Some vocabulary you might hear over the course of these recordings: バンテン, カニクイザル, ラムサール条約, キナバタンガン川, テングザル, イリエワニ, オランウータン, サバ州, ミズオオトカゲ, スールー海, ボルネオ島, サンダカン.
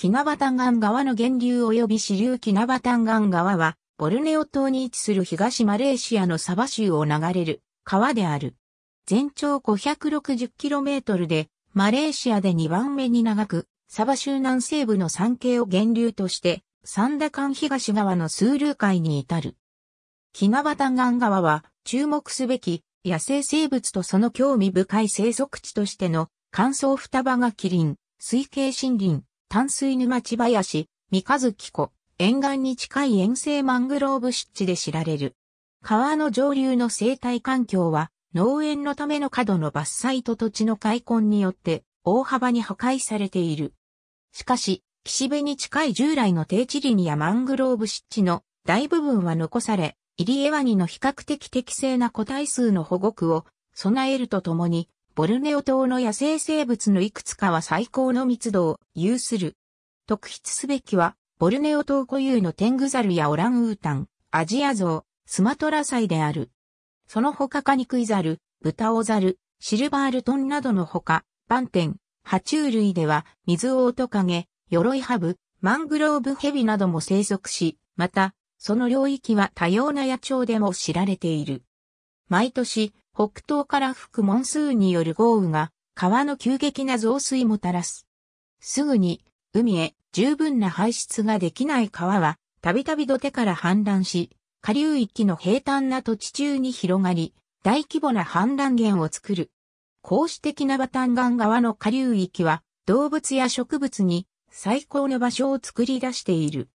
キナバタンガン川の源流及び支流キナバタンガン川は、ボルネオ島に位置する東マレーシアのサバ州を流れる川である。全長 560km で、マレーシアで2番目に長く、サバ州南西部の山系を源流として、サンダカン東側のスールー海に至る。キナバタンガン川は、注目すべき、野生生物とその興味深い生息地としての、乾燥双葉がキリン、水系森林、淡水沼地林、三日月湖、沿岸に近い遠征マングローブ湿地で知られる。川の上流の生態環境は、農園のための過度の伐採と土地の開墾によって大幅に破壊されている。しかし、岸辺に近い従来の低地林やマングローブ湿地の大部分は残され、イリエワニの比較的適正な個体数の保護区を備えるとともに、ボルネオ島の野生生物のいくつかは最高の密度を有する。特筆すべきは、ボルネオ島固有のテングザルやオランウータン、アジアゾウ、スマトラサイである。その他カニクイザル、ブタオザル、シルバールトンなどのほか、バンテン、爬虫類では、ミズオオトカゲ、ヨロイハブ、マングローブヘビなども生息し、また、その領域は多様な野鳥でも知られている。毎年、北東から吹くモンスーンによる豪雨が、川の急激な増水もたらす。すぐに、海へ十分な排出ができない川は、たびたび土手から氾濫し、下流域の平坦な土地中に広がり、大規模な氾濫源を作る。こうしてキナバタンガン川の下流域は、動物や植物に最高の場所を作り出している。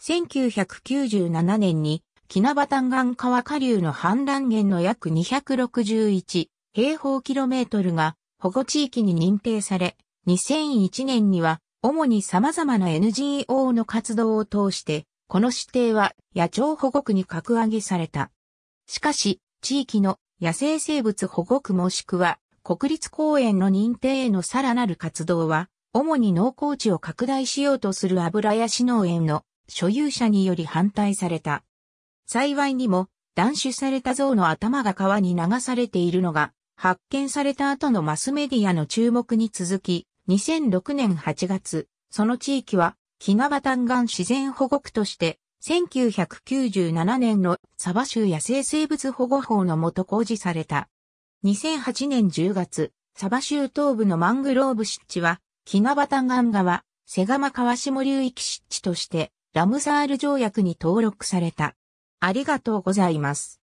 1997年に、キナバタンガン川下流の氾濫源の約261平方キロメートルが保護地域に認定され、2001年には、主に様々な NGO の活動を通して、この指定は野鳥保護区に格上げされた。しかし、地域の野生生物保護区もしくは国立公園の認定へのさらなる活動は、主に農耕地を拡大しようとする油屋農園の所有者により反対された。幸いにも、断種された象の頭が川に流されているのが、発見された後のマスメディアの注目に続き、2006年8月、その地域は、キナバタンガン自然保護区として、1997年のサバ州野生生物保護法の下公示された。2008年10月、サバ州東部のマングローブ湿地は、キナバタンガン川、セガマ川下流域湿地として、ラムサール条約に登録された。ありがとうございます。